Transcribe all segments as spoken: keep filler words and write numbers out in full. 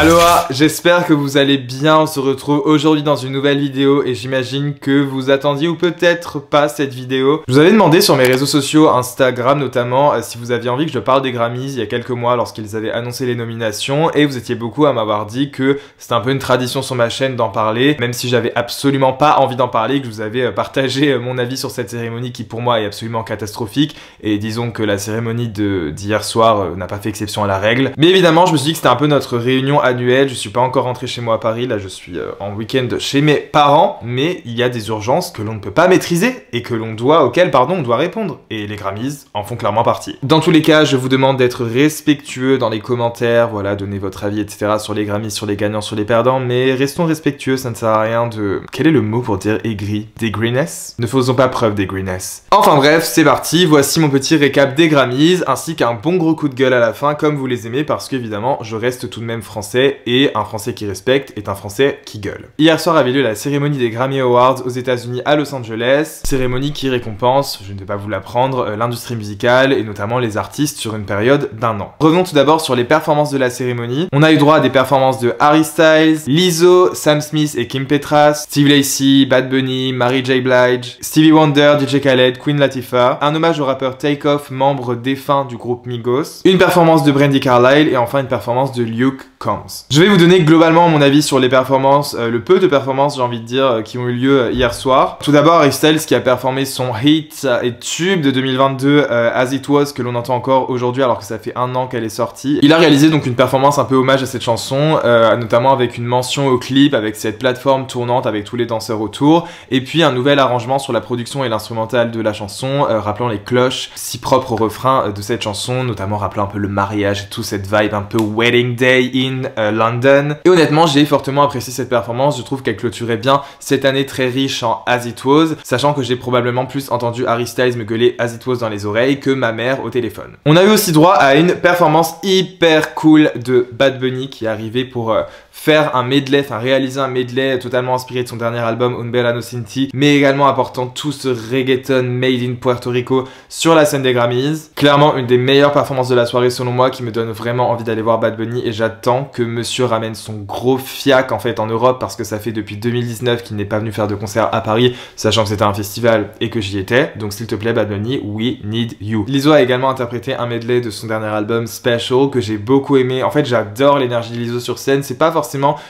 Aloha, j'espère que vous allez bien, on se retrouve aujourd'hui dans une nouvelle vidéo et j'imagine que vous attendiez ou peut-être pas cette vidéo. Je vous avais demandé sur mes réseaux sociaux, Instagram notamment, euh, si vous aviez envie que je parle des Grammys il y a quelques mois lorsqu'ils avaient annoncé les nominations et vous étiez beaucoup à m'avoir dit que c'était un peu une tradition sur ma chaîne d'en parler, même si j'avais absolument pas envie d'en parler, que je vous avais euh, partagé euh, mon avis sur cette cérémonie qui pour moi est absolument catastrophique et disons que la cérémonie d'hier soir euh, n'a pas fait exception à la règle. Mais évidemment, je me suis dit que c'était un peu notre réunion annuelle, je suis pas encore rentré chez moi à Paris, là je suis euh, en week-end chez mes parents, mais il y a des urgences que l'on ne peut pas maîtriser et que l'on doit, auxquelles pardon, on doit répondre, et les Grammys en font clairement partie. Dans tous les cas, je vous demande d'être respectueux dans les commentaires, voilà, donnez votre avis etc sur les Grammys, sur les gagnants, sur les perdants, mais restons respectueux, ça ne sert à rien de... Quel est le mot pour dire aigri? Des greeness? Ne faisons pas preuve des greeness. Enfin bref, c'est parti, voici mon petit récap des Grammys, ainsi qu'un bon gros coup de gueule à la fin comme vous les aimez, parce qu'évidemment je reste tout de même français et un Français qui respecte est un Français qui gueule. Hier soir avait lieu la cérémonie des Grammy Awards aux États-Unis à Los Angeles, cérémonie qui récompense, je ne vais pas vous l'apprendre, l'industrie musicale et notamment les artistes sur une période d'un an. Revenons tout d'abord sur les performances de la cérémonie. On a eu droit à des performances de Harry Styles, Lizzo, Sam Smith et Kim Petras, Steve Lacey, Bad Bunny, Mary J. Blige, Stevie Wonder, D J Khaled, Queen Latifah, un hommage au rappeur Takeoff, membre défunt du groupe Migos, une performance de Brandi Carlile et enfin une performance de Luke Kahn. Je vais vous donner globalement mon avis sur les performances, euh, le peu de performances j'ai envie de dire euh, qui ont eu lieu euh, hier soir. Tout d'abord Harry Styles qui a performé son hit euh, et tube de deux mille vingt-deux euh, As It Was, que l'on entend encore aujourd'hui alors que ça fait un an qu'elle est sortie. Il a réalisé donc une performance un peu hommage à cette chanson, euh, notamment avec une mention au clip, avec cette plateforme tournante avec tous les danseurs autour, et puis un nouvel arrangement sur la production et l'instrumental de la chanson, euh, rappelant les cloches si propres au refrain euh, de cette chanson, notamment rappelant un peu le mariage et tout, cette vibe un peu wedding day in London. Et honnêtement, j'ai fortement apprécié cette performance, je trouve qu'elle clôturait bien cette année très riche en As It Was, sachant que j'ai probablement plus entendu Harry Styles me gueuler As It Was dans les oreilles que ma mère au téléphone. On a eu aussi droit à une performance hyper cool de Bad Bunny qui est arrivé pour euh, faire un medley, enfin réaliser un medley totalement inspiré de son dernier album Un Verano Sin Ti, mais également apportant tout ce reggaeton made in Puerto Rico sur la scène des Grammys. Clairement une des meilleures performances de la soirée selon moi, qui me donne vraiment envie d'aller voir Bad Bunny, et j'attends que monsieur ramène son gros fiac en fait en Europe, parce que ça fait depuis deux mille dix-neuf qu'il n'est pas venu faire de concert à Paris, sachant que c'était un festival et que j'y étais. Donc s'il te plaît Bad Bunny, we need you. Lizzo a également interprété un medley de son dernier album Special que j'ai beaucoup aimé. En fait j'adore l'énergie de Lizzo sur scène, c'est pas forcément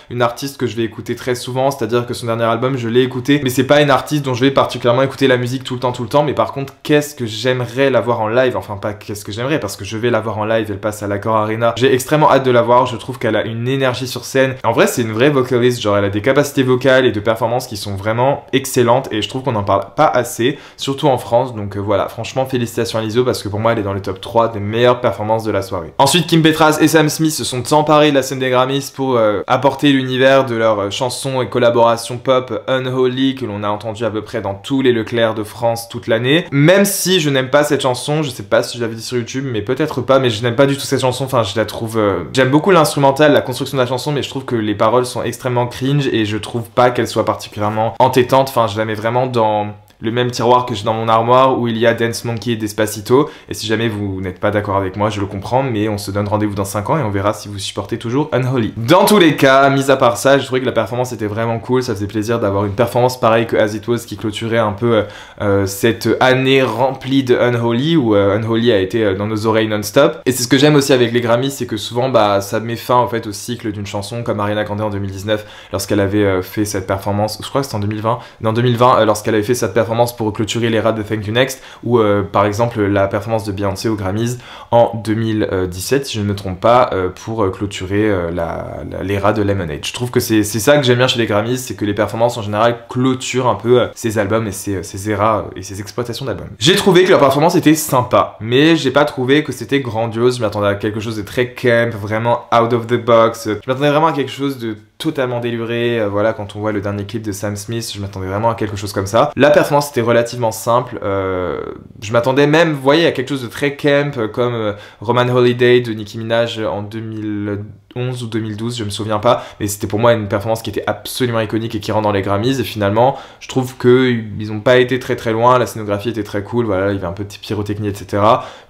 une artiste que je vais écouter très souvent, c'est à dire que son dernier album je l'ai écouté, mais c'est pas une artiste dont je vais particulièrement écouter la musique tout le temps tout le temps, mais par contre qu'est-ce que j'aimerais la voir en live, enfin pas qu'est-ce que j'aimerais parce que je vais la voir en live, elle passe à l'Accor Arena, j'ai extrêmement hâte de la voir, je trouve qu'elle elle a une énergie sur scène. En vrai, c'est une vraie vocaliste, genre elle a des capacités vocales et de performances qui sont vraiment excellentes et je trouve qu'on n'en parle pas assez, surtout en France. Donc euh, voilà, franchement, félicitations à Lizzo parce que pour moi, elle est dans le top trois des meilleures performances de la soirée. Ensuite, Kim Petras et Sam Smith se sont emparés de la scène des Grammys pour euh, apporter l'univers de leurs euh, chansons et collaborations pop Unholy que l'on a entendu à peu près dans tous les Leclerc de France toute l'année. Même si je n'aime pas cette chanson, je sais pas si je l'avais dit sur YouTube, mais peut-être pas, mais je n'aime pas du tout cette chanson, enfin je la trouve... Euh... J'aime beaucoup l'instrumental, la construction de la chanson, mais je trouve que les paroles sont extrêmement cringe et je trouve pas qu'elle soit particulièrement entêtante, enfin je la mets vraiment dans le même tiroir que j'ai dans mon armoire où il y a Dance Monkey et Despacito, et si jamais vous n'êtes pas d'accord avec moi, je le comprends, mais on se donne rendez-vous dans cinq ans et on verra si vous supportez toujours Unholy. Dans tous les cas, mis à part ça, je trouvais que la performance était vraiment cool, ça faisait plaisir d'avoir une performance pareille que As It Was qui clôturait un peu euh, cette année remplie de Unholy, où euh, Unholy a été euh, dans nos oreilles non-stop, et c'est ce que j'aime aussi avec les Grammys, c'est que souvent bah, ça met fin en fait au cycle d'une chanson, comme Ariana Grande en deux mille dix-neuf lorsqu'elle avait euh, fait cette performance, je crois que c'était en deux mille vingt, dans deux mille vingt euh, lorsqu'elle avait fait cette performance pour clôturer les rats de Thank You Next, ou euh, par exemple la performance de Beyoncé aux Grammys en deux mille dix-sept si je ne me trompe pas, euh, pour clôturer euh, la, la, les rats de Lemonade. Je trouve que c'est ça que j'aime bien chez les Grammys, c'est que les performances en général clôturent un peu euh, ces albums et ces, ces eras et ces exploitations d'albums. J'ai trouvé que leur performance était sympa, mais j'ai pas trouvé que c'était grandiose, je m'attendais à quelque chose de très camp, vraiment out of the box, je m'attendais vraiment à quelque chose de totalement déluré, euh, voilà, quand on voit le dernier clip de Sam Smith, je m'attendais vraiment à quelque chose comme ça. La performance était relativement simple, euh, je m'attendais même, vous voyez, à quelque chose de très camp, comme euh, Roman Holiday de Nicki Minaj en deux mille deux deux mille onze ou deux mille douze, je me souviens pas, mais c'était pour moi une performance qui était absolument iconique et qui rentre dans les Grammys, et finalement je trouve qu'ils n'ont pas été très très loin, la scénographie était très cool, voilà, il y avait un peu de pyrotechnie, etc,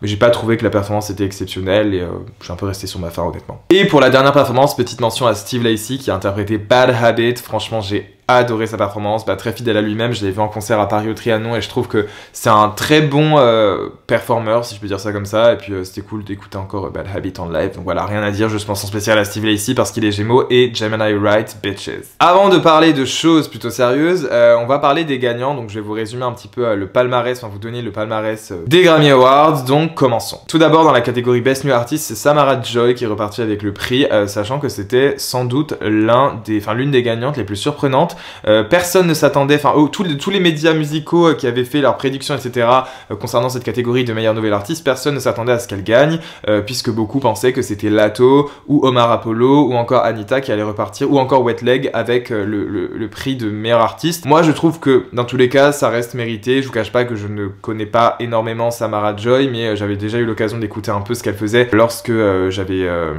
mais j'ai pas trouvé que la performance était exceptionnelle et euh, je suis un peu resté sur ma faim honnêtement. Et pour la dernière performance, petite mention à Steve Lacey qui a interprété Bad Habit, franchement j'ai adoré sa performance, bah, très fidèle à lui-même, je l'ai vu en concert à Paris au Trianon et je trouve que c'est un très bon euh, performeur, si je peux dire ça comme ça, et puis euh, c'était cool d'écouter encore euh, Bad Habit en live, donc voilà, rien à dire, juste mention spéciale à Steve Lacey parce qu'il est Gémeaux et Gemini Wright, bitches. Avant de parler de choses plutôt sérieuses, euh, on va parler des gagnants, donc je vais vous résumer un petit peu euh, le palmarès, enfin vous donner le palmarès euh, des Grammy Awards, donc commençons. Tout d'abord dans la catégorie Best New Artist, c'est Samara Joy qui est repartie avec le prix, euh, sachant que c'était sans doute l'un des, enfin l'une des gagnantes les plus surprenantes. Euh, personne ne s'attendait, enfin oh, tous, tous les médias musicaux euh, qui avaient fait leurs prédictions, etc, euh, concernant cette catégorie de meilleur nouvel artiste, personne ne s'attendait à ce qu'elle gagne, euh, puisque beaucoup pensaient que c'était Lato ou Omar Apollo ou encore Anita qui allait repartir, ou encore Wet Leg avec euh, le, le, le prix de meilleur artiste. Moi je trouve que dans tous les cas ça reste mérité, je vous cache pas que je ne connais pas énormément Samara Joy, mais euh, j'avais déjà eu l'occasion d'écouter un peu ce qu'elle faisait lorsque euh, j'avais euh,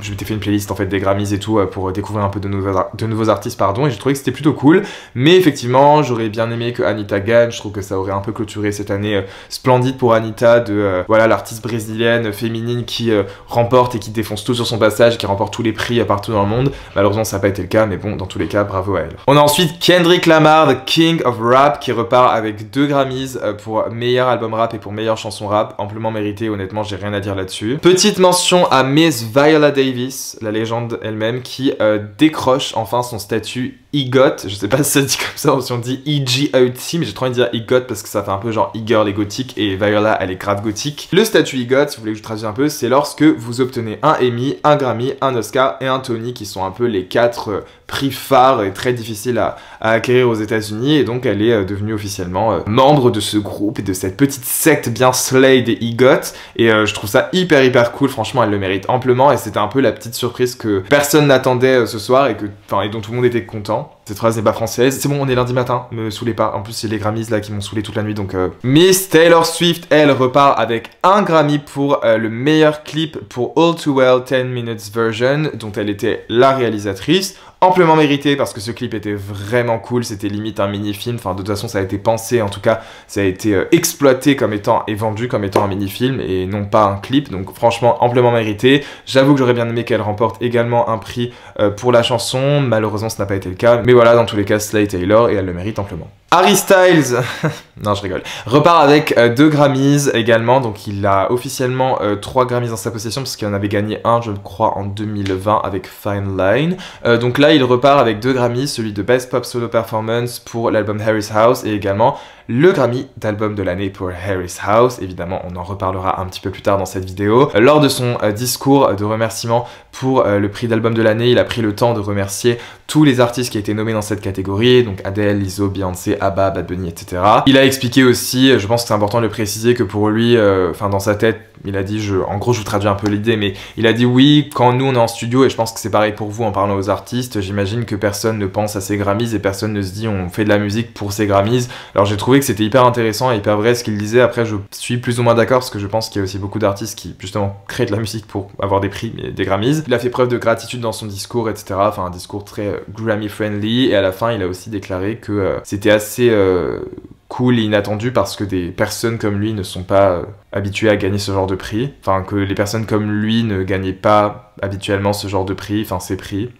je m'étais fait une playlist en fait des Grammys et tout euh, pour découvrir un peu de nouveaux, de nouveaux artistes, pardon, et j'ai trouvé que c'était plutôt cool, mais effectivement j'aurais bien aimé que Anita gagne, je trouve que ça aurait un peu clôturé cette année euh, splendide pour Anita, de euh, voilà l'artiste brésilienne féminine qui euh, remporte et qui défonce tout sur son passage, qui remporte tous les prix euh, partout dans le monde. Malheureusement ça n'a pas été le cas, mais bon, dans tous les cas bravo à elle. On a ensuite Kendrick Lamar, the King of Rap, qui repart avec deux Grammys euh, pour meilleur album rap et pour meilleure chanson rap, amplement mérité, honnêtement j'ai rien à dire là-dessus. Petite mention à Miss Viola Davis, la légende elle-même, qui euh, décroche enfin son statut EGOT, je sais pas si ça dit comme ça ou si on dit E G O T, mais j'ai trop envie de dire EGOT parce que ça fait un peu genre e-girl et gothique, et Viola elle est grave gothique. Le statut EGOT, si vous voulez que je traduise un peu, c'est lorsque vous obtenez un Emmy, un Grammy, un Oscar et un Tony, qui sont un peu les quatre prix phares et très difficiles à, à acquérir aux États-Unis, et donc elle est devenue officiellement euh, membre de ce groupe et de cette petite secte bien slay des EGOT, et euh, je trouve ça hyper hyper cool, franchement elle le mérite amplement, et c'était un peu la petite surprise que personne n'attendait euh, ce soir et, que, et dont tout le monde était content. Cette phrase n'est pas française. C'est bon, on est lundi matin, me saoulez pas. En plus, c'est les Grammys là qui m'ont saoulé toute la nuit, donc... Euh... Miss Taylor Swift, elle, repart avec un Grammy pour euh, le meilleur clip pour All Too Well ten minutes version, dont elle était la réalisatrice. Amplement mérité parce que ce clip était vraiment cool, c'était limite un mini-film, enfin de toute façon ça a été pensé, en tout cas ça a été euh, exploité comme étant et vendu comme étant un mini-film et non pas un clip, donc franchement amplement mérité. J'avoue que j'aurais bien aimé qu'elle remporte également un prix euh, pour la chanson, malheureusement ce n'a pas été le cas, mais voilà, dans tous les cas Slay Taylor et elle le mérite amplement. Harry Styles, non je rigole, repart avec euh, deux Grammys également, donc il a officiellement euh, trois Grammys en sa possession parce qu'il en avait gagné un je crois en deux mille vingt avec Fine Line, euh, donc là il repart avec deux Grammys, celui de Best Pop Solo Performance pour l'album Harry's House et également le Grammy d'album de l'année pour Harry's House. Évidemment, on en reparlera un petit peu plus tard dans cette vidéo. Lors de son euh, discours de remerciement pour euh, le prix d'album de l'année, il a pris le temps de remercier tous les artistes qui étaient nommés dans cette catégorie, donc Adèle, Lizzo, Beyoncé, Abba, Bad Bunny, et cetera. Il a expliqué aussi, je pense que c'est important de le préciser, que pour lui, enfin euh, dans sa tête, il a dit, je, en gros je vous traduis un peu l'idée, mais il a dit oui, quand nous on est en studio, et je pense que c'est pareil pour vous en parlant aux artistes, j'imagine que personne ne pense à ses Grammys et personne ne se dit on fait de la musique pour ses Grammys. Alors j'ai trouvé que c'était hyper intéressant et hyper vrai ce qu'il disait. Après je suis plus ou moins d'accord parce que je pense qu'il y a aussi beaucoup d'artistes qui justement créent de la musique pour avoir des prix, mais des Grammys. Il a fait preuve de gratitude dans son discours, etc, enfin un discours très euh, Grammy friendly, et à la fin il a aussi déclaré que euh, c'était assez euh, cool et inattendu parce que des personnes comme lui ne sont pas euh, habituées à gagner ce genre de prix, enfin que les personnes comme lui ne gagnaient pas habituellement ce genre de prix, enfin ces prix.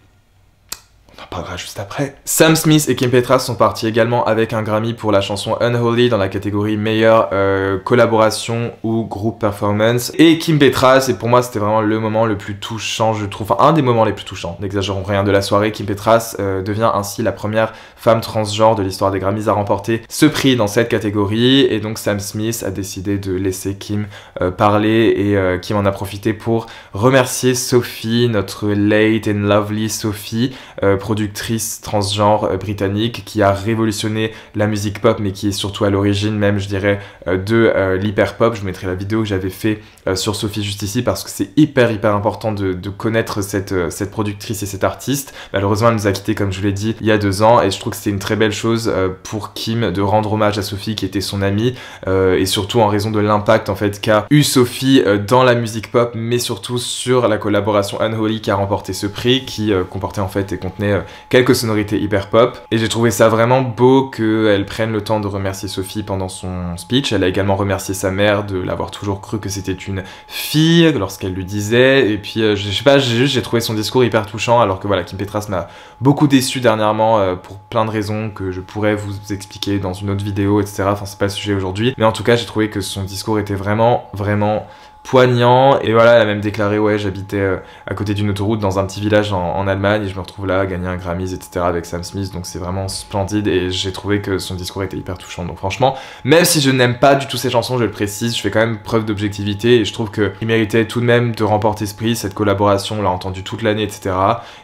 On en parlera juste après. Sam Smith et Kim Petras sont partis également avec un Grammy pour la chanson Unholy dans la catégorie meilleure euh, collaboration ou groupe performance. Et Kim Petras, et pour moi c'était vraiment le moment le plus touchant, je trouve, enfin un des moments les plus touchants, n'exagérons rien, de la soirée. Kim Petras euh, devient ainsi la première femme transgenre de l'histoire des Grammys à remporter ce prix dans cette catégorie, et donc Sam Smith a décidé de laisser Kim euh, parler, et euh, Kim en a profité pour remercier Sophie, notre late and lovely Sophie, euh, productrice transgenre euh, britannique qui a révolutionné la musique pop, mais qui est surtout à l'origine même, je dirais, euh, de euh, l'hyper-pop. Je vous mettrai la vidéo que j'avais fait euh, sur Sophie juste ici, parce que c'est hyper hyper important de, de connaître cette, euh, cette productrice et cette artiste. Malheureusement, elle nous a quitté, comme je vous l'ai dit, il y a deux ans, et je trouve que c'est une très belle chose euh, pour Kim de rendre hommage à Sophie, qui était son amie, euh, et surtout en raison de l'impact en fait qu'a eu Sophie euh, dans la musique pop, mais surtout sur la collaboration Unholy qui a remporté ce prix, qui euh, comportait en fait et contenait euh, quelques sonorités hyper pop. Et j'ai trouvé ça vraiment beau qu'elle prenne le temps de remercier Sophie pendant son speech. Elle a également remercié sa mère de l'avoir toujours cru que c'était une fille lorsqu'elle lui disait, et puis euh, je sais pas, j'ai trouvé son discours hyper touchant, alors que voilà, Kim Petras m'a beaucoup déçu dernièrement euh, pour plein de raisons que je pourrais vous expliquer dans une autre vidéo, et cetera. Enfin, c'est pas le sujet aujourd'hui, mais en tout cas j'ai trouvé que son discours était vraiment vraiment poignant. Et voilà, elle a même déclaré, ouais, j'habitais euh, à côté d'une autoroute dans un petit village en, en Allemagne, et je me retrouve là à gagner un Grammys, etc. avec Sam Smith, donc c'est vraiment splendide, et j'ai trouvé que son discours était hyper touchant. Donc franchement, même si je n'aime pas du tout ces chansons, je le précise, je fais quand même preuve d'objectivité, et je trouve qu'il méritait tout de même de remporter ce prix. Cette collaboration, on l'a entendue toute l'année, etc.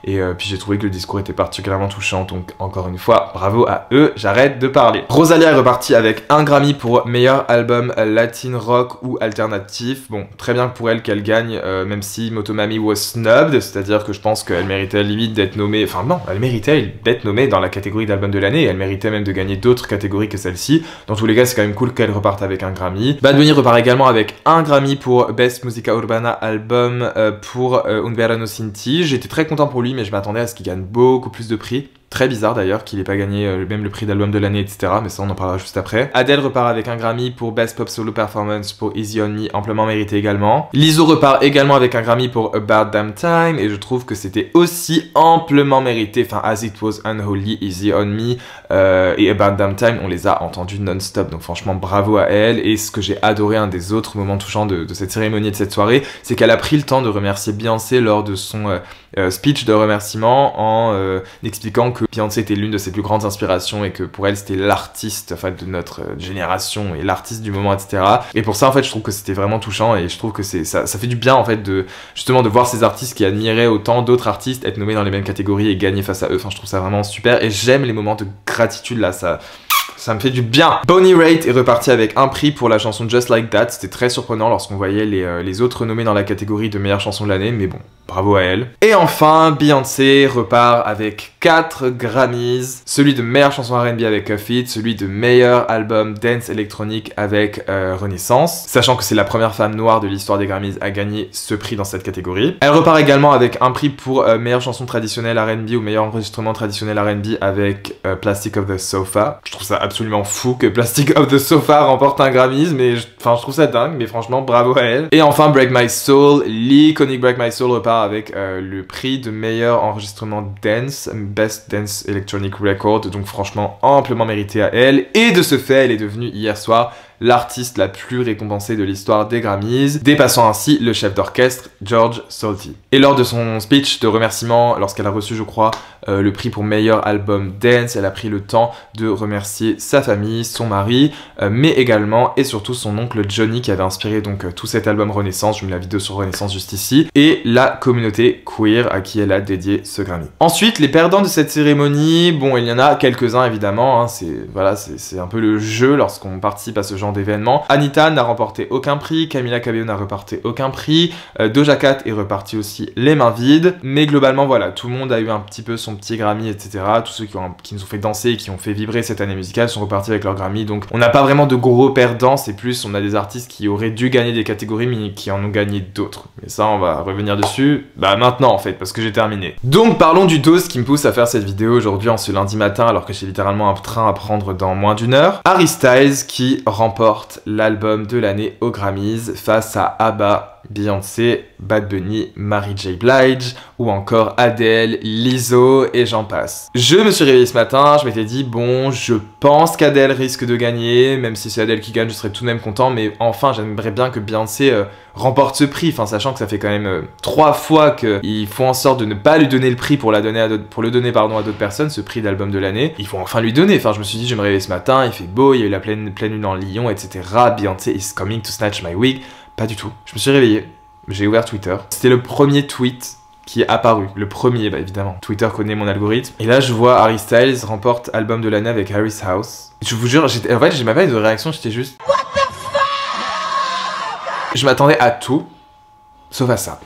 et euh, puis j'ai trouvé que le discours était particulièrement touchant, donc encore une fois, bravo à eux, j'arrête de parler. Rosalia est repartie avec un Grammy pour meilleur album latin rock ou alternatif. Bon, très bien pour elle qu'elle gagne, euh, même si Motomami was snubbed, c'est-à-dire que je pense qu'elle méritait limite d'être nommée, enfin non, elle méritait d'être nommée dans la catégorie d'album de l'année, et elle méritait même de gagner d'autres catégories que celle-ci. Dans tous les cas, c'est quand même cool qu'elle reparte avec un Grammy. Bad Bunny repart également avec un Grammy pour Best Musica Urbana Album euh, pour euh, Un Verano Sin Ti. J'étais très content pour lui, mais je m'attendais à ce qu'il gagne beaucoup plus de prix. Très bizarre d'ailleurs qu'il n'ait pas gagné euh, même le prix d'album de l'année, et cetera. Mais ça, on en parlera juste après. Adèle repart avec un Grammy pour Best Pop Solo Performance pour Easy On Me, amplement mérité également. Lizzo repart également avec un Grammy pour About Damn Time, et je trouve que c'était aussi amplement mérité. Enfin, As It Was, Unholy, Easy On Me euh, et About Damn Time, on les a entendus non-stop. Donc franchement, bravo à elle. Et ce que j'ai adoré, un des autres moments touchants de, de cette cérémonie et de cette soirée, c'est qu'elle a pris le temps de remercier Beyoncé lors de son euh, euh, speech de remerciement, en euh, expliquant que Beyoncé était l'une de ses plus grandes inspirations, et que pour elle c'était l'artiste enfin, de notre génération, et l'artiste du moment, et cetera. Et pour ça, en fait, je trouve que c'était vraiment touchant, et je trouve que ça, ça fait du bien en fait de justement de voir ces artistes qui admiraient autant d'autres artistes être nommés dans les mêmes catégories et gagner face à eux. Enfin, je trouve ça vraiment super, et j'aime les moments de gratitude là, ça... ça me fait du bien. Bonnie Raitt est repartie avec un prix pour la chanson Just Like That. C'était très surprenant lorsqu'on voyait les, euh, les autres nommés dans la catégorie de meilleure chanson de l'année, mais bon, bravo à elle. Et enfin, Beyoncé repart avec quatre Grammys. Celui de meilleure chanson R and B avec Cuff It, celui de meilleur album dance électronique avec euh, Renaissance, sachant que c'est la première femme noire de l'histoire des Grammys à gagner ce prix dans cette catégorie. Elle repart également avec un prix pour euh, meilleure chanson traditionnelle R and B ou meilleur enregistrement traditionnel R and B avec euh, Plastic of the Sofa. Je trouve ça absolument fou que Plastic of the Sofa remporte un Grammy, mais je, enfin, je trouve ça dingue, mais franchement, bravo à elle. Et enfin, Break My Soul, l'iconique Break My Soul repart avec euh, le prix de meilleur enregistrement dance, Best Dance Electronic Record, donc franchement, amplement mérité à elle. Et de ce fait, elle est devenue hier soir l'artiste la plus récompensée de l'histoire des Grammys, dépassant ainsi le chef d'orchestre George Salty. Et lors de son speech de remerciement, lorsqu'elle a reçu, je crois, euh, le prix pour meilleur album dance, elle a pris le temps de remercier sa famille, son mari, euh, mais également et surtout son oncle Johnny, qui avait inspiré donc euh, tout cet album Renaissance. Je mets la vidéo sur Renaissance juste ici, et la communauté queer à qui elle a dédié ce Grammy. Ensuite, les perdants de cette cérémonie, bon, il y en a quelques-uns évidemment, hein, c'est voilà, c'est un peu le jeu lorsqu'on participe à ce genre d'événements. Anita n'a remporté aucun prix, Camila Cabello n'a remporté aucun prix, euh, Doja Cat est reparti aussi les mains vides, mais globalement voilà, tout le monde a eu un petit peu son petit Grammy, et cetera. Tous ceux qui, ont, qui nous ont fait danser et qui ont fait vibrer cette année musicale sont repartis avec leur Grammy, donc on n'a pas vraiment de gros perdants, c'est plus on a des artistes qui auraient dû gagner des catégories mais qui en ont gagné d'autres. Mais ça, on va revenir dessus, bah maintenant en fait, parce que j'ai terminé. Donc parlons du dos qui me pousse à faire cette vidéo aujourd'hui en ce lundi matin, alors que j'ai littéralement un train à prendre dans moins d'une heure. Harry Styles qui remporte l'album de l'année aux Grammys face à Abba, Beyoncé, Bad Bunny, Mary J. Blige ou encore Adèle, Lizzo et j'en passe. Je me suis réveillé ce matin, je m'étais dit bon, je pense qu'Adèle risque de gagner, même si c'est Adèle qui gagne, je serais tout de même content, mais enfin j'aimerais bien que Beyoncé euh, remporte ce prix, enfin sachant que ça fait quand même euh, trois fois qu'ils font en sorte de ne pas lui donner le prix pour, la donner à pour le donner pardon, à d'autres personnes, ce prix d'album de l'année. Il faut enfin lui donner, enfin je me suis dit je me réveille ce matin, il fait beau, il y a eu la pleine, pleine lune en Lyon, et cetera. Beyoncé is coming to snatch my wig. Pas du tout. Je me suis réveillé, j'ai ouvert Twitter. C'était le premier tweet qui est apparu, le premier, bah évidemment. Twitter connaît mon algorithme. Et là, je vois Harry Styles remporte album de l'année avec Harry's House. Je vous jure, en fait, j'ai ma veille de réaction, j'étais juste... What the fuck. Je m'attendais à tout, sauf à ça.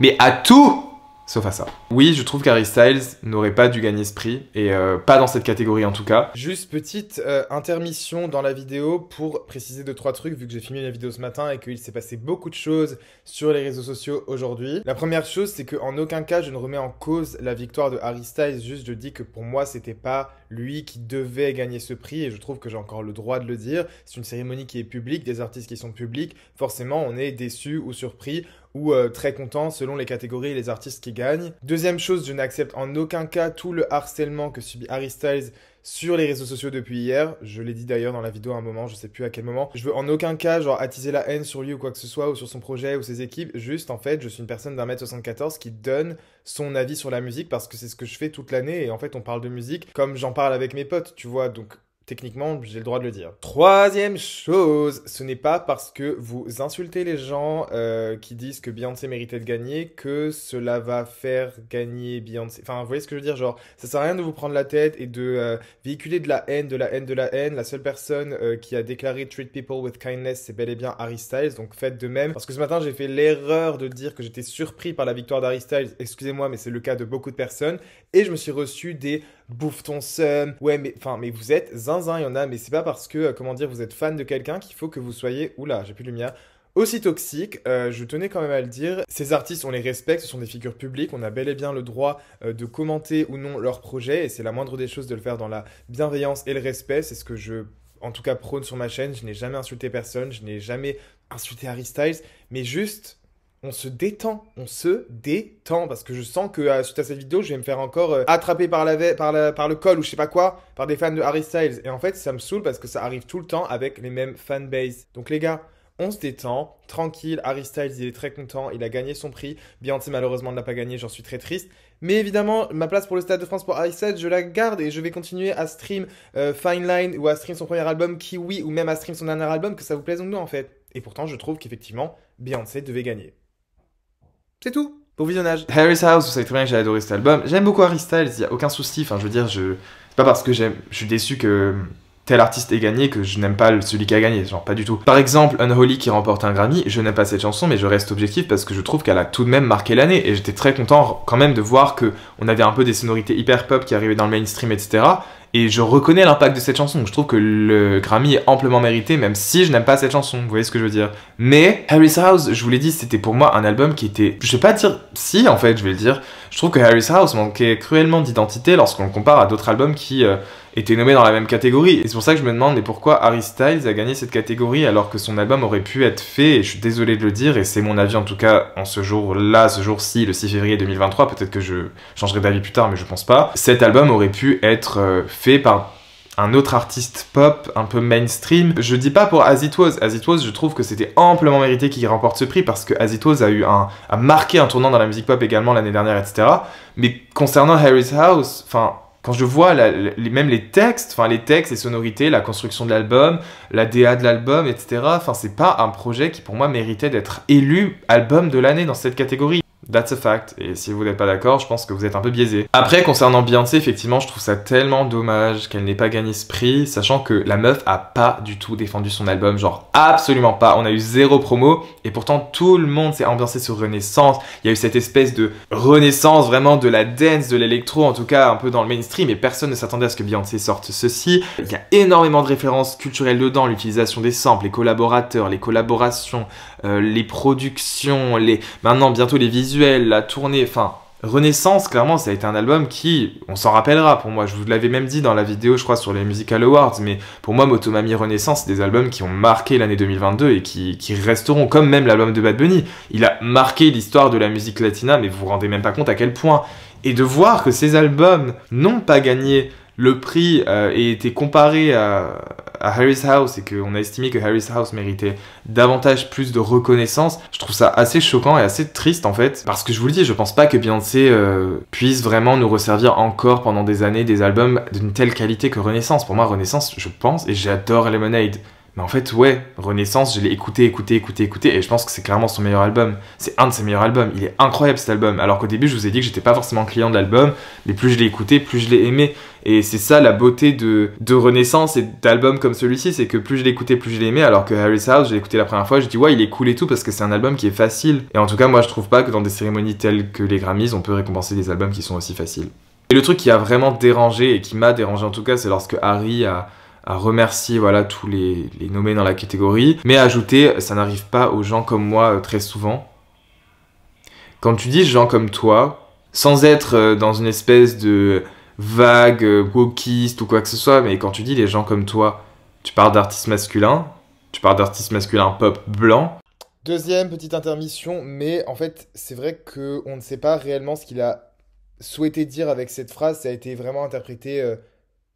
Mais à tout, sauf à ça. Oui, je trouve qu'Harry Styles n'aurait pas dû gagner ce prix, et euh, pas dans cette catégorie en tout cas. Juste petite euh, intermission dans la vidéo pour préciser deux trois trucs, vu que j'ai filmé la vidéo ce matin et qu'il s'est passé beaucoup de choses sur les réseaux sociaux aujourd'hui. La première chose, c'est qu'en aucun cas je ne remets en cause la victoire de Harry Styles, juste je dis que pour moi c'était pas lui qui devait gagner ce prix, et je trouve que j'ai encore le droit de le dire. C'est une cérémonie qui est publique, des artistes qui sont publics, forcément on est déçu ou surpris, ou euh, très content selon les catégories et les artistes qui gagnent. Deuxième chose, je n'accepte en aucun cas tout le harcèlement que subit Harry Styles sur les réseaux sociaux depuis hier. Je l'ai dit d'ailleurs dans la vidéo à un moment, je sais plus à quel moment. Je veux en aucun cas genre attiser la haine sur lui ou quoi que ce soit, ou sur son projet ou ses équipes. Juste en fait, je suis une personne d'un mètre soixante-quatorze qui donne son avis sur la musique, parce que c'est ce que je fais toute l'année, et en fait on parle de musique comme j'en parle avec mes potes, tu vois, donc... Techniquement, j'ai le droit de le dire. Troisième chose, ce n'est pas parce que vous insultez les gens euh, qui disent que Beyoncé méritait de gagner que cela va faire gagner Beyoncé. Enfin, vous voyez ce que je veux dire, genre, ça sert à rien de vous prendre la tête et de euh, véhiculer de la haine, de la haine, de la haine. La seule personne euh, qui a déclaré « Treat people with kindness », c'est bel et bien Harry Styles, donc faites de même. Parce que ce matin, j'ai fait l'erreur de dire que j'étais surpris par la victoire d'Harry Styles. Excusez-moi, mais c'est le cas de beaucoup de personnes. Et je me suis reçu des « bouffe ton seum ». Ouais, mais, enfin, mais vous êtes zinzin. Il y en a, mais c'est pas parce que, comment dire, vous êtes fan de quelqu'un qu'il faut que vous soyez... Oula, j'ai plus de lumière. Aussi toxique, euh, je tenais quand même à le dire, ces artistes, on les respecte, ce sont des figures publiques, on a bel et bien le droit euh, de commenter ou non leur projet, et c'est la moindre des choses de le faire dans la bienveillance et le respect, c'est ce que je... en tout cas prône sur ma chaîne, je n'ai jamais insulté personne, je n'ai jamais insulté Harry Styles, mais juste... On se détend, on se détend, parce que je sens que euh, suite à cette vidéo, je vais me faire encore euh, attraper par la, par, la, par le col ou je sais pas quoi, par des fans de Harry Styles. Et en fait, ça me saoule parce que ça arrive tout le temps avec les mêmes fanbases. Donc les gars, on se détend, tranquille, Harry Styles, il est très content, il a gagné son prix. Beyoncé, malheureusement, ne l'a pas gagné, j'en suis très triste. Mais évidemment, ma place pour le Stade de France pour Harry Styles, je la garde et je vais continuer à stream euh, Fine Line ou à stream son premier album, Kiwi, ou même à stream son dernier album, que ça vous plaise ou non en fait. Et pourtant, je trouve qu'effectivement, Beyoncé devait gagner. C'est tout. Bon visionnage. Harry's House, vous savez très bien que j'ai adoré cet album. J'aime beaucoup Harry Styles, il n'y a aucun souci. Enfin, je veux dire, je... c'est pas parce que j'aime, je suis déçu que tel artiste ait gagné que je n'aime pas celui qui a gagné. Genre, pas du tout. Par exemple, Unholy qui remporte un Grammy, je n'aime pas cette chanson, mais je reste objectif parce que je trouve qu'elle a tout de même marqué l'année. Et j'étais très content quand même de voir qu'on avait un peu des sonorités hyper pop qui arrivaient dans le mainstream, et cetera. Et je reconnais l'impact de cette chanson, je trouve que le Grammy est amplement mérité, même si je n'aime pas cette chanson, vous voyez ce que je veux dire. Mais Harry's House, je vous l'ai dit, c'était pour moi un album qui était... Je vais pas dire... Si, en fait, je vais le dire. Je trouve que Harry's House manquait cruellement d'identité lorsqu'on le compare à d'autres albums qui euh, étaient nommés dans la même catégorie. Et c'est pour ça que je me demande, mais pourquoi Harry Styles a gagné cette catégorie alors que son album aurait pu être fait, et je suis désolé de le dire, et c'est mon avis en tout cas en ce jour-là, ce jour-ci, le six février deux mille vingt-trois, peut-être que je changerai d'avis plus tard, mais je pense pas. Cet album aurait pu être... Euh, fait par un autre artiste pop, un peu mainstream. Je dis pas pour As It Was. As It Was, je trouve que c'était amplement mérité qu'il remporte ce prix parce que As It Was a, eu un, a marqué un tournant dans la musique pop également l'année dernière, et cetera. Mais concernant Harry's House, enfin... Quand je vois la, les, même les textes, enfin les textes, les sonorités, la construction de l'album, la D A de l'album, et cetera. Enfin, c'est pas un projet qui pour moi méritait d'être élu album de l'année dans cette catégorie. That's a fact. Et si vous n'êtes pas d'accord, je pense que vous êtes un peu biaisé. Après, concernant Beyoncé, effectivement, je trouve ça tellement dommage qu'elle n'ait pas gagné ce prix, sachant que la meuf a pas du tout défendu son album, genre absolument pas. On a eu zéro promo et pourtant tout le monde s'est ambiancé sur Renaissance. Il y a eu cette espèce de renaissance vraiment de la dance, de l'électro, en tout cas un peu dans le mainstream. Mais personne ne s'attendait à ce que Beyoncé sorte ceci. Il y a énormément de références culturelles dedans, l'utilisation des samples, les collaborateurs, les collaborations, euh, les productions, les... maintenant bientôt les visuels, la tournée, enfin... Renaissance, clairement, ça a été un album qui, on s'en rappellera pour moi, je vous l'avais même dit dans la vidéo, je crois, sur les Musical Awards, mais pour moi, Motomami, Renaissance, c'est des albums qui ont marqué l'année deux mille vingt-deux et qui, qui resteront, comme même l'album de Bad Bunny. Il a marqué l'histoire de la musique latina, mais vous vous rendez même pas compte à quel point. Et de voir que ces albums n'ont pas gagné le prix euh, et été comparés à, à Harry's House et qu'on a estimé que Harry's House méritait davantage plus de reconnaissance, je trouve ça assez choquant et assez triste en fait. Parce que je vous le dis, je pense pas que Beyoncé euh, puisse vraiment nous resservir encore pendant des années des albums d'une telle qualité que Renaissance. Pour moi, Renaissance, je pense, et j'adore Lemonade. Mais en fait, ouais, Renaissance, je l'ai écouté, écouté, écouté, écouté, et je pense que c'est clairement son meilleur album. C'est un de ses meilleurs albums, il est incroyable cet album. Alors qu'au début, je vous ai dit que j'étais pas forcément client de l'album, mais plus je l'ai écouté, plus je l'ai aimé. Et c'est ça la beauté de, de Renaissance et d'albums comme celui-ci, c'est que plus je l'ai écouté, plus je l'ai aimé. Alors que Harry Styles, je l'ai écouté la première fois, j'ai dit ouais, il est cool et tout, parce que c'est un album qui est facile. Et en tout cas, moi, je trouve pas que dans des cérémonies telles que les Grammys, on peut récompenser des albums qui sont aussi faciles. Et le truc qui a vraiment dérangé, et qui m'a dérangé en tout cas, c'est lorsque Harry a... à remercier voilà tous les, les nommés dans la catégorie, mais à ajouter ça n'arrive pas aux gens comme moi très souvent. Quand tu dis gens comme toi, sans être dans une espèce de vague wokiste ou quoi que ce soit, mais quand tu dis les gens comme toi, tu parles d'artistes masculins, tu parles d'artistes masculins pop blancs. Deuxième petite intermission, mais en fait c'est vrai qu'on ne sait pas réellement ce qu'il a souhaité dire avec cette phrase, ça a été vraiment interprété... Euh...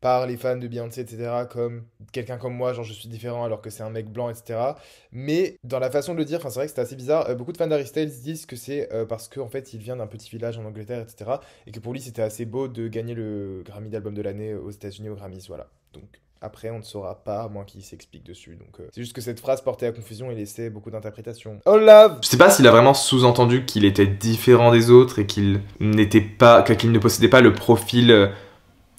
par les fans de Beyoncé, et cetera, comme quelqu'un comme moi, genre je suis différent alors que c'est un mec blanc, et cetera. Mais dans la façon de le dire, c'est vrai que c'était assez bizarre, euh, beaucoup de fans d'Harry Styles disent que c'est euh, parce qu'en fait, il vient d'un petit village en Angleterre, et cetera. Et que pour lui, c'était assez beau de gagner le Grammy d'album de l'année aux États-Unis aux Grammys, voilà. Donc après, on ne saura pas, à moins qu'il s'explique dessus. Donc euh, c'est juste que cette phrase portait à confusion et laissait beaucoup d'interprétations. Oh love ! Je sais pas s'il a vraiment sous-entendu qu'il était différent des autres et qu'il n'était pas, qu'il ne possédait pas le profil... Euh,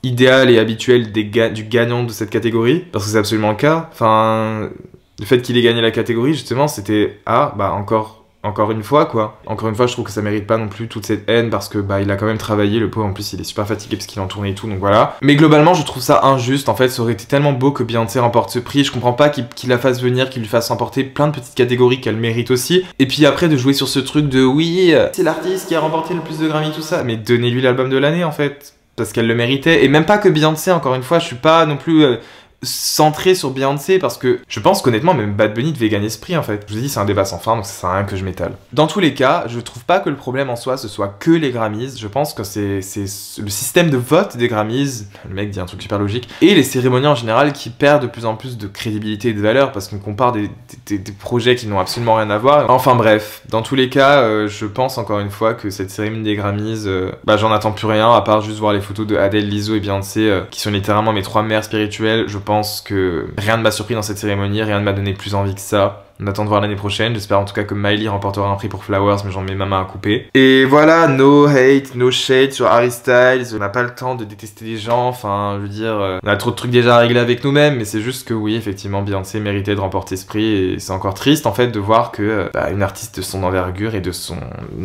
idéal et habituel des ga du gagnant de cette catégorie, parce que c'est absolument le cas. Enfin, le fait qu'il ait gagné la catégorie, justement, c'était ah bah encore encore une fois quoi. Encore une fois, je trouve que ça mérite pas non plus toute cette haine parce que bah il a quand même travaillé, le pauvre. En plus, il est super fatigué parce qu'il est en tournée et tout, donc voilà. Mais globalement, je trouve ça injuste. En fait, ça aurait été tellement beau que Beyoncé remporte ce prix. Je comprends pas qu'il qu'il la fasse venir, qu'il lui fasse remporter plein de petites catégories qu'elle mérite aussi. Et puis après de jouer sur ce truc de oui, c'est l'artiste qui a remporté le plus de Grammy, tout ça. Mais donnez-lui l'album de l'année en fait. Parce qu'elle le méritait, et même pas que Beyoncé, encore une fois, je suis pas non plus euh, centré sur Beyoncé, parce que je pense qu'honnêtement, même Bad Bunny devait gagner ce prix, en fait. Je vous dis, c'est un débat sans fin, donc ça sert à rien que je m'étale. Dans tous les cas, je trouve pas que le problème en soi, ce soit que les Grammys, je pense que c'est le système de vote des Grammys, le mec dit un truc super logique, et les cérémonies en général qui perdent de plus en plus de crédibilité et de valeur, parce qu'on compare des, des, des projets qui n'ont absolument rien à voir. Enfin bref, dans tous les cas, euh, je pense encore une fois que cette cérémonie des Grammys, euh, bah j'en attends plus rien, à part juste voir les photos de Adèle, Lizzo et Beyoncé, euh, qui sont littéralement mes trois mères spirituelles. Je pense Je pense que rien ne m'a surpris dans cette cérémonie, rien ne m'a donné plus envie que ça. On attend de voir l'année prochaine, j'espère en tout cas que Miley remportera un prix pour Flowers, mais j'en mets ma main à couper. Et voilà, no hate, no shade sur Harry Styles, on n'a pas le temps de détester les gens, enfin, je veux dire, on a trop de trucs déjà à régler avec nous-mêmes, mais c'est juste que oui, effectivement, Beyoncé méritait de remporter ce prix, et c'est encore triste, en fait, de voir que bah, une artiste de son envergure et de son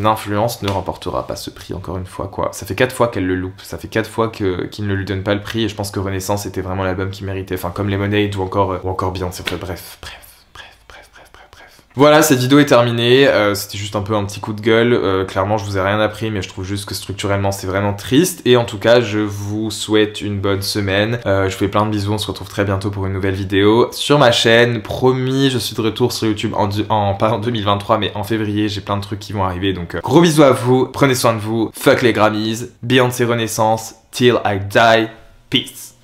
influence ne remportera pas ce prix, encore une fois, quoi. Ça fait quatre fois qu'elle le loupe, ça fait quatre fois qu'il qu ne lui donne pas le prix, et je pense que Renaissance était vraiment l'album qui méritait, enfin, comme Lemonade ou encore, ou encore Beyoncé, bref, bref. Voilà, cette vidéo est terminée, euh, c'était juste un peu un petit coup de gueule, euh, clairement je vous ai rien appris mais je trouve juste que structurellement c'est vraiment triste et en tout cas je vous souhaite une bonne semaine, euh, je vous fais plein de bisous, on se retrouve très bientôt pour une nouvelle vidéo sur ma chaîne, promis je suis de retour sur YouTube, en, en pas en deux mille vingt-trois mais en février, j'ai plein de trucs qui vont arriver donc euh, gros bisous à vous, prenez soin de vous, fuck les Grammys, Beyoncé Renaissance, till I die, peace.